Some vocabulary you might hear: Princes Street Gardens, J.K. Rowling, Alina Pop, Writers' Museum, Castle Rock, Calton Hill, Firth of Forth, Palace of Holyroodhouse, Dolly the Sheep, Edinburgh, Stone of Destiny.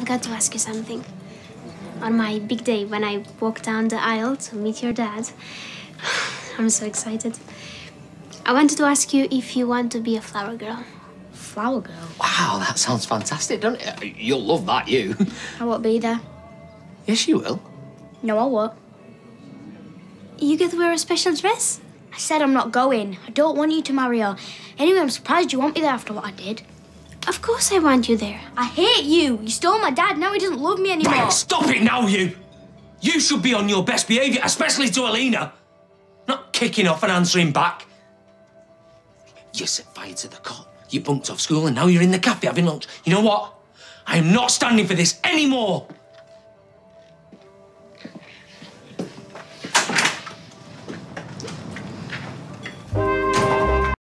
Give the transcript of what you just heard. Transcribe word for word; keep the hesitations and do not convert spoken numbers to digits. I've got to ask you something. On my big day, when I walk down the aisle to meet your dad, I'm so excited. I wanted to ask you if you want to be a flower girl. Flower girl? Wow, that sounds fantastic, doesn't it? You'll love that, you. I won't be there. Yes, you will. No, I won't. You get to wear a special dress? I said I'm not going. I don't want you to marry her. Anyway, I'm surprised you want me there after what I did. Of course I want you there. I hate you. You stole my dad. Now he doesn't love me anymore. Right, stop it now, you. You should be on your best behaviour, especially to Alina. Not kicking off and answering back. You set fire to the cot. You bunked off school and now you're in the cafe having lunch. You know what? I am not standing for this anymore.